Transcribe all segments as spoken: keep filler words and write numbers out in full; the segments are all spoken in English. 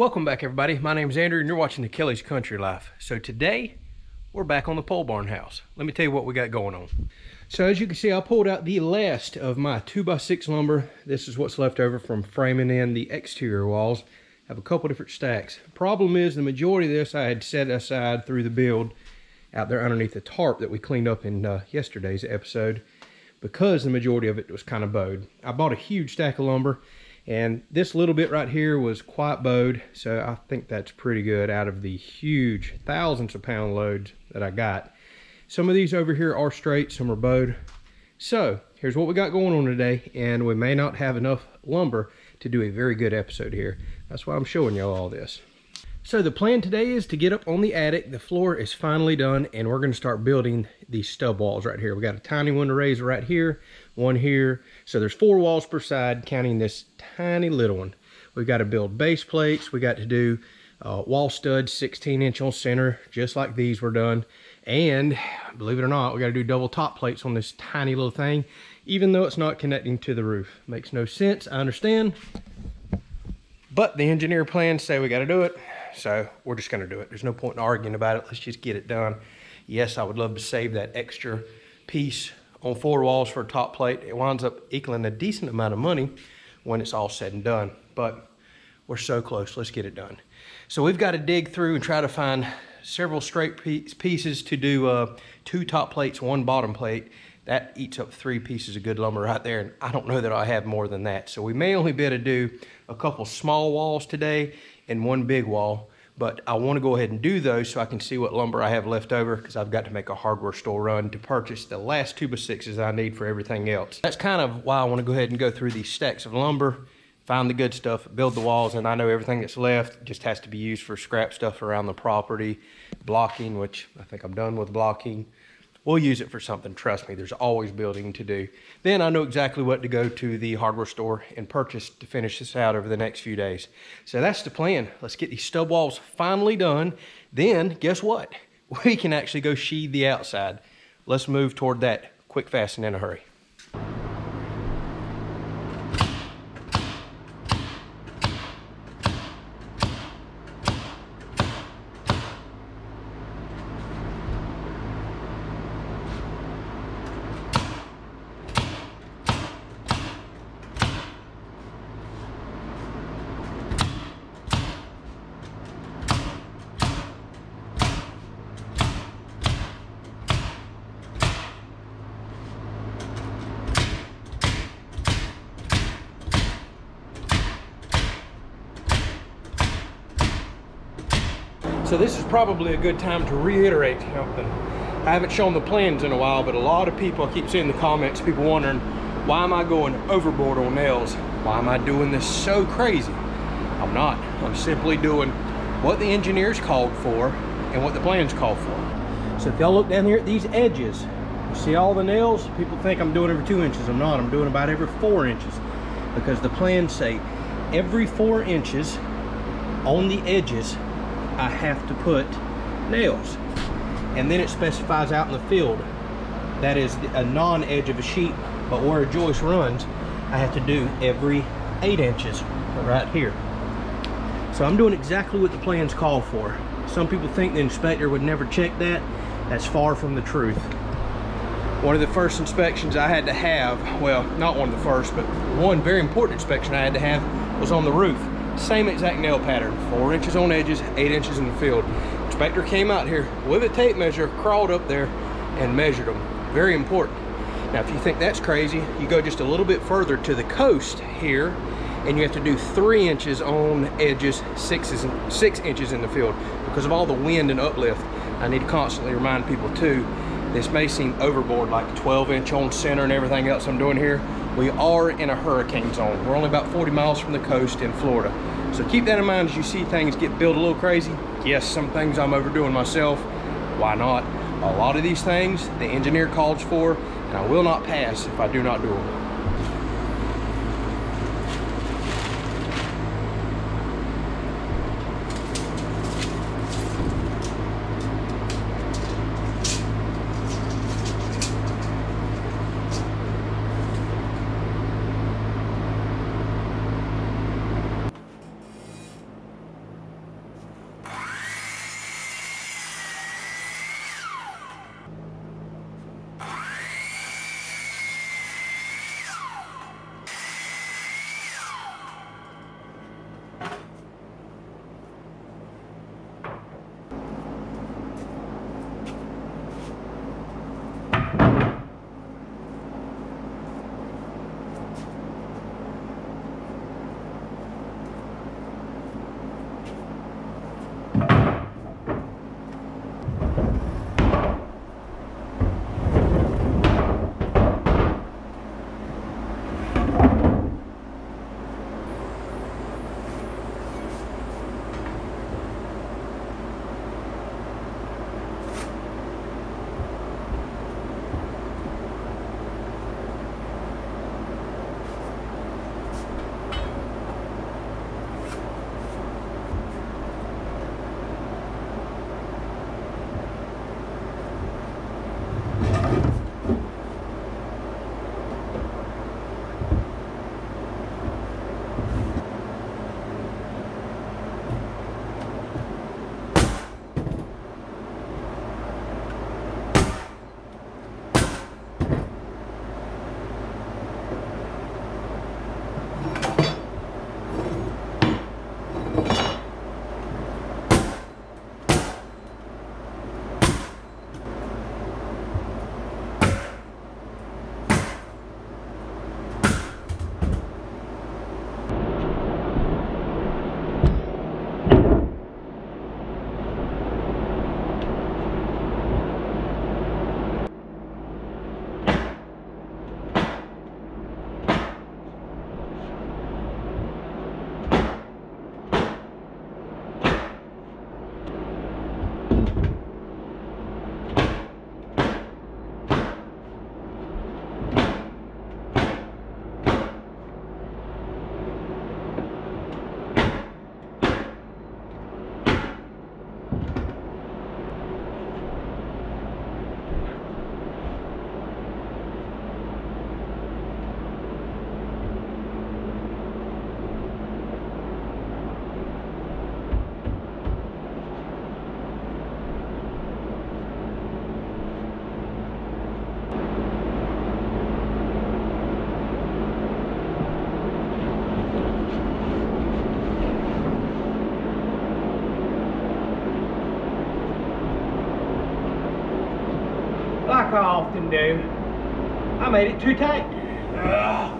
Welcome back, everybody. My name is Andrew and you're watching the Kelley's Country Life. So today we're back on the pole barn house. Let me tell you what we got going on. So as you can see, I pulled out the last of my two by six lumber. This is what's left over from framing in the exterior walls. I have a couple different stacks. Problem is, the majority of this I had set aside through the build out there underneath the tarp that we cleaned up in uh, yesterday's episode, because the majority of it was kind of bowed. I bought a huge stack of lumber, and this little bit right here was quite bowed, so I think that's pretty good out of the huge thousands of pound loads that I got. Some of these over here are straight, some are bowed. So here's what we got going on today, and we may not have enough lumber to do a very good episode here. That's why I'm showing y'all all this. So the plan today is to get up on the attic. The floor is finally done, and we're going to start building these stub walls right here. We got a tiny one to raise right here, one here. So there's four walls per side, counting this tiny little one. We've got to build base plates. We got to do uh, wall studs, sixteen inch on center, just like these were done. And believe it or not, we got to do double top plates on this tiny little thing, even though it's not connecting to the roof. Makes no sense, I understand. But the engineer plans say we got to do it. So we're just going to do it. There's no point in arguing about it. Let's just get it done. Yes, I would love to save that extra piece on four walls for a top plate. It winds up equaling a decent amount of money when it's all said and done. But we're so close. Let's get it done. So we've got to dig through and try to find several straight pieces to do uh, two top plates, one bottom plate. That eats up three pieces of good lumber right there, and I don't know that I have more than that. So we may only be able to do a couple small walls today and one big wall, but I want to go ahead and do those so I can see what lumber I have left over, because I've got to make a hardware store run to purchase the last two by sixes I need for everything else. That's kind of why I want to go ahead and go through these stacks of lumber, find the good stuff, build the walls, and I know everything that's left just has to be used for scrap stuff around the property, blocking, which I think I'm done with blocking. We'll use it for something, trust me. There's always building to do. Then I know exactly what to go to the hardware store and purchase to finish this out over the next few days. So that's the plan. Let's get these stub walls finally done. Then, guess what? We can actually go sheathe the outside. Let's move toward that quick, fast, and in a hurry. So this is probably a good time to reiterate something. I haven't shown the plans in a while, but a lot of people, I keep seeing the comments, people wondering, why am I going overboard on nails? Why am I doing this so crazy? I'm not. I'm simply doing what the engineers called for and what the plans called for. So if y'all look down here at these edges, you see all the nails? People think I'm doing every two inches. I'm not. I'm doing about every four inches because the plans say every four inches on the edges I have to put nails, and then it specifies out in the field that is a non-edge of a sheet, but where a joist runs I have to do every eight inches right here. So I'm doing exactly what the plans call for. Some people think the inspector would never check that. That's far from the truth. One of the first inspections I had to have, well, not one of the first, but one very important inspection I had to have was on the roof. Same exact nail pattern, four inches on edges, eight inches in the field. Inspector came out here with a tape measure, crawled up there and measured them. Very important. Now, if you think that's crazy, you go just a little bit further to the coast here and you have to do three inches on edges, six, is, six inches in the field. Because of all the wind and uplift, I need to constantly remind people too, this may seem overboard, like twelve inch on center and everything else I'm doing here. We are in a hurricane zone. We're only about forty miles from the coast in Florida. So keep that in mind as you see things get built a little crazy. Yes, some things I'm overdoing myself. Why not? A lot of these things the engineer calls for, and I will not pass if I do not do them. like I often do, I made it too tight. Ugh.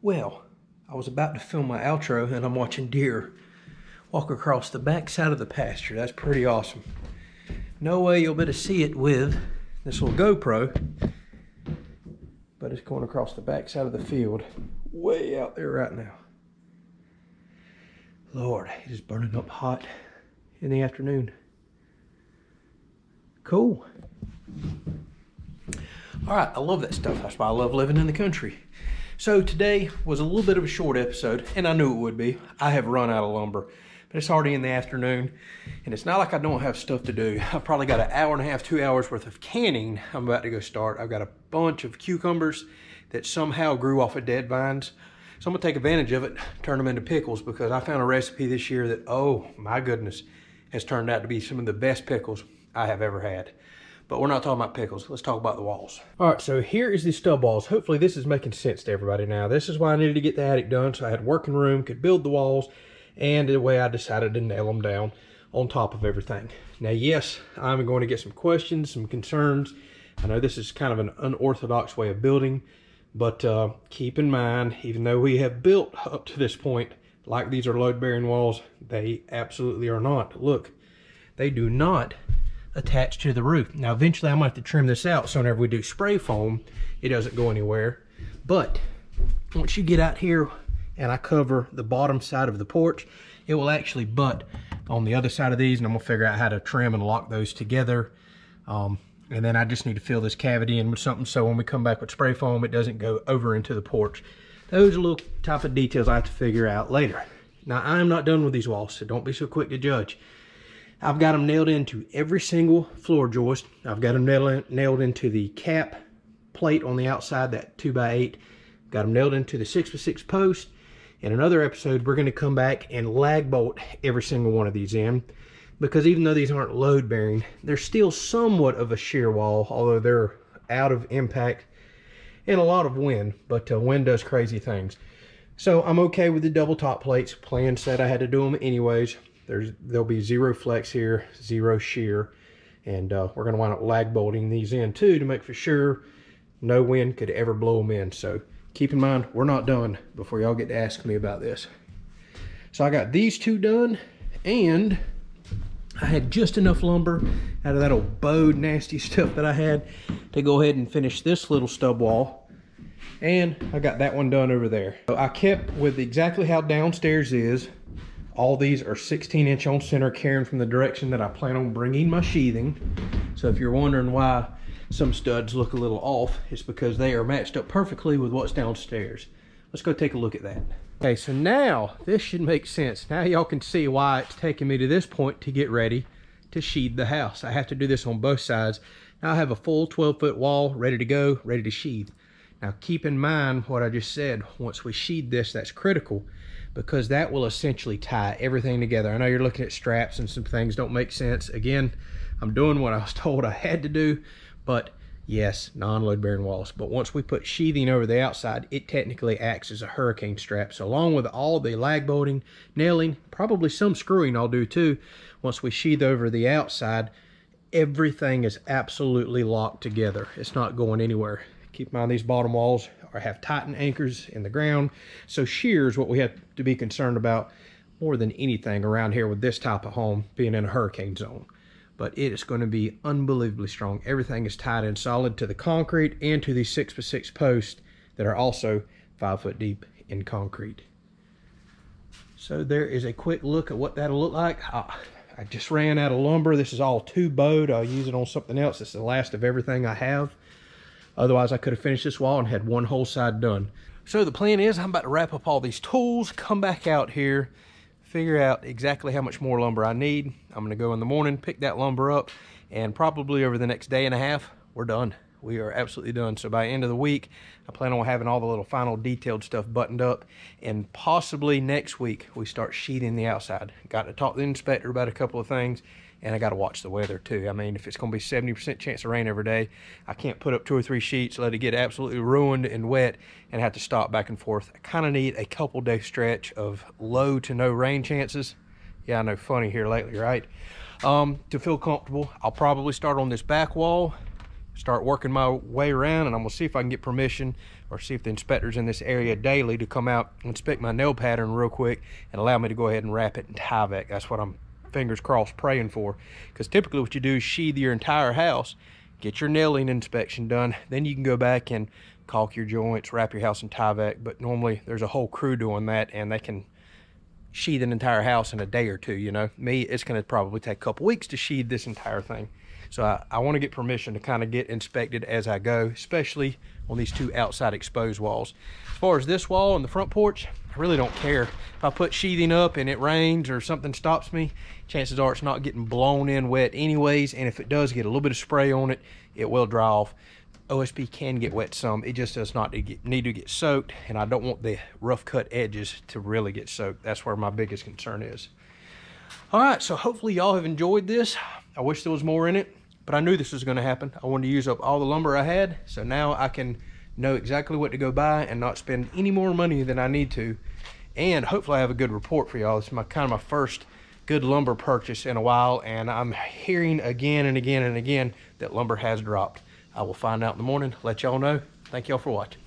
Well, I was about to film my outro and I'm watching deer walk across the back side of the pasture. That's pretty awesome. No way you'll be able to see it with this little GoPro, but it's going across the back side of the field, way out there right now. Lord, it is burning up hot in the afternoon. Cool. All right, I love that stuff. That's why I love living in the country. So today was a little bit of a short episode, and I knew it would be. I have run out of lumber, but it's already in the afternoon, and it's not like I don't have stuff to do. I've probably got an hour and a half, two hours worth of canning I'm about to go start. I've got a bunch of cucumbers that somehow grew off of dead vines. So I'm gonna take advantage of it, turn them into pickles, because I found a recipe this year that, oh my goodness, has turned out to be some of the best pickles I have ever had. But we're not talking about pickles. Let's talk about the walls. All right, so here is the stub walls. Hopefully this is making sense to everybody now. This is why I needed to get the attic done, so I had working room, could build the walls, and the way I decided to nail them down on top of everything. Now, yes, I'm going to get some questions, some concerns. I know this is kind of an unorthodox way of building, but uh, keep in mind, even though we have built up to this point, like these are load-bearing walls, they absolutely are not. Look, they do not attached to the roof. Now eventually I might have to trim this out so whenever we do spray foam it doesn't go anywhere, but once you get out here and I cover the bottom side of the porch, it will actually butt on the other side of these, and I'm gonna figure out how to trim and lock those together, um, and then I just need to fill this cavity in with something so when we come back with spray foam it doesn't go over into the porch. Those are little type of details I have to figure out later. Now I am not done with these walls, so don't be so quick to judge. I've got them nailed into every single floor joist. I've got them nailed, in, nailed into the cap plate on the outside, that two by eight. Got them nailed into the six by six post. In another episode, we're going to come back and lag bolt every single one of these in, because even though these aren't load bearing, they're still somewhat of a shear wall, although they're out of impact and a lot of wind, but uh, wind does crazy things. So I'm okay with the double top plates. Plan said I had to do them anyways. There's, there'll be zero flex here, zero shear, and uh, we're going to wind up lag bolting these in too to make for sure no wind could ever blow them in. So keep in mind, we're not done before y'all get to ask me about this. So I got these two done, and I had just enough lumber out of that old bowed nasty stuff that I had to go ahead and finish this little stub wall, and I got that one done over there. So I kept with exactly how downstairs is. All these are sixteen inch on center, carrying from the direction that I plan on bringing my sheathing. So if you're wondering why some studs look a little off, it's because they are matched up perfectly with what's downstairs. Let's go take a look at that. Okay, so now this should make sense. Now y'all can see why it's taking me to this point to get ready to sheathe the house. I have to do this on both sides. Now I have a full twelve foot wall ready to go, ready to sheathe. Now keep in mind what I just said. Once we sheathe this, that's critical, because that will essentially tie everything together. I know you're looking at straps and some things don't make sense. Again, I'm doing what I was told I had to do, but yes, non-load bearing walls. But once we put sheathing over the outside, it technically acts as a hurricane strap. So along with all the lag bolting, nailing, probably some screwing I'll do too, once we sheathe over the outside, everything is absolutely locked together. It's not going anywhere. Keep in mind these bottom walls or have Titan anchors in the ground, so shear is what we have to be concerned about more than anything around here with this type of home being in a hurricane zone. But it is going to be unbelievably strong. Everything is tied in solid to the concrete and to these six by six posts that are also five foot deep in concrete. So there is a quick look at what that'll look like. Ah, I just ran out of lumber. This is all too bowed. I'll use it on something else. It's the last of everything I have. Otherwise, I could have finished this wall and had one whole side done. So the plan is I'm about to wrap up all these tools, come back out here, figure out exactly how much more lumber I need. I'm going to go in the morning, pick that lumber up, and probably over the next day and a half, we're done. We are absolutely done. So by the end of the week, I plan on having all the little final detailed stuff buttoned up, and possibly next week we start sheathing the outside. Got to talk to the inspector about a couple of things, and I got to watch the weather too. I mean, if it's going to be seventy percent chance of rain every day, I can't put up two or three sheets, let it get absolutely ruined and wet, and have to stop back and forth. I kind of need a couple day stretch of low to no rain chances. Yeah, I know, funny here lately, right? Um, to feel comfortable, I'll probably start on this back wall. start working my way around, and I'm gonna see if I can get permission or see if the inspector's in this area daily to come out and inspect my nail pattern real quick and allow me to go ahead and wrap it in Tyvek. That's what I'm, fingers crossed, praying for, because typically what you do is sheathe your entire house, get your nailing inspection done, then you can go back and caulk your joints, wrap your house in Tyvek. But normally there's a whole crew doing that, and they can sheathe an entire house in a day or two. You know me, it's going to probably take a couple weeks to sheathe this entire thing. So I, I want to get permission to kind of get inspected as I go, especially on these two outside exposed walls. As far as this wall and the front porch, I really don't care. If I put sheathing up and it rains or something stops me, chances are it's not getting blown in wet anyways. And if it does get a little bit of spray on it, it will dry off. O S B can get wet some. It just does not need to get soaked. And I don't want the rough cut edges to really get soaked. That's where my biggest concern is. All right, so hopefully y'all have enjoyed this. I wish there was more in it, but I knew this was going to happen. I wanted to use up all the lumber I had, so now I can know exactly what to go buy and not spend any more money than I need to. And hopefully I have a good report for y'all. This is my kind of my first good lumber purchase in a while, and I'm hearing again and again and again that lumber has dropped. I will find out in the morning, let y'all know. Thank y'all for watching.